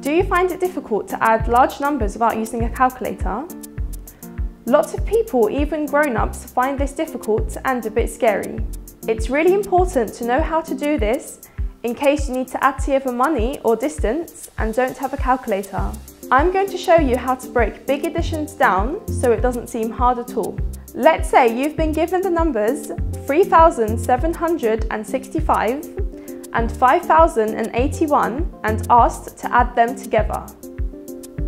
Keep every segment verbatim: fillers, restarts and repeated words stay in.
Do you find it difficult to add large numbers without using a calculator? Lots of people, even grown-ups, find this difficult and a bit scary. It's really important to know how to do this in case you need to add together money or distance and don't have a calculator. I'm going to show you how to break big additions down so it doesn't seem hard at all. Let's say you've been given the numbers three thousand seven hundred sixty-five and five thousand eighty-one and asked to add them together.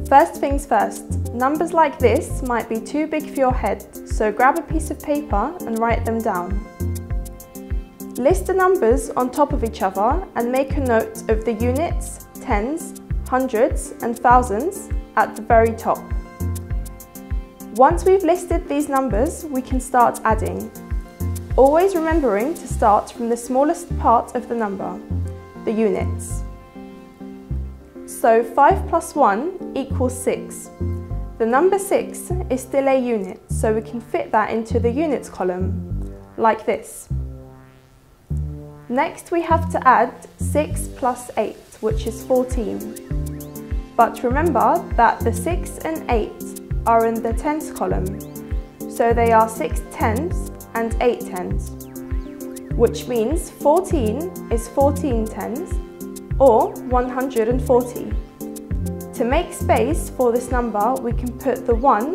First things first, numbers like this might be too big for your head, so grab a piece of paper and write them down. List the numbers on top of each other and make a note of the units, tens, hundreds and thousands at the very top. Once we've listed these numbers, we can start adding. Always remembering to start from the smallest part of the number, the units. So five plus one equals six. The number six is still a unit, so we can fit that into the units column, like this. Next we have to add six plus eight, which is fourteen. But remember that the six and eight are in the tenths column, so they are six tenths and eight tenths, which means fourteen is fourteen tenths, or one hundred forty. To make space for this number, we can put the one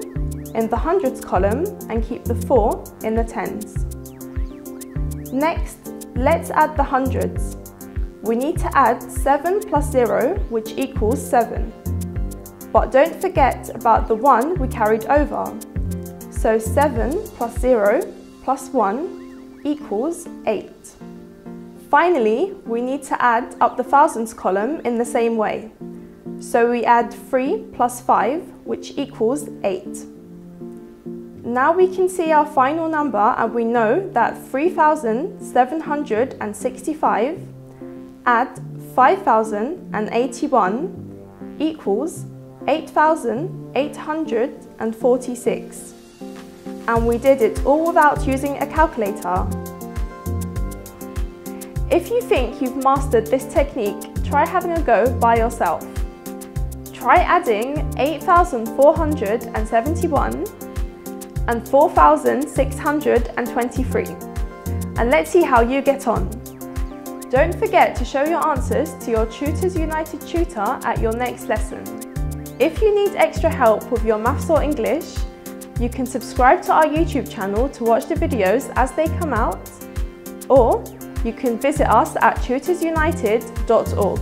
in the hundreds column and keep the four in the tens. Next, let's add the hundreds. We need to add seven plus zero, which equals seven. But don't forget about the one we carried over. So seven plus zero plus one equals eight. Finally, we need to add up the thousands column in the same way. So we add three plus five, which equals eight. Now we can see our final number and we know that three thousand seven hundred sixty-five add five thousand eighty-one equals eight thousand eight hundred forty-six. And we did it all without using a calculator. If you think you've mastered this technique, try having a go by yourself. Try adding eight thousand four hundred seventy-one and four thousand six hundred twenty-three, and let's see how you get on. Don't forget to show your answers to your Tutors United tutor at your next lesson. If you need extra help with your maths or English, you can subscribe to our YouTube channel to watch the videos as they come out, or you can visit us at tutors united dot org.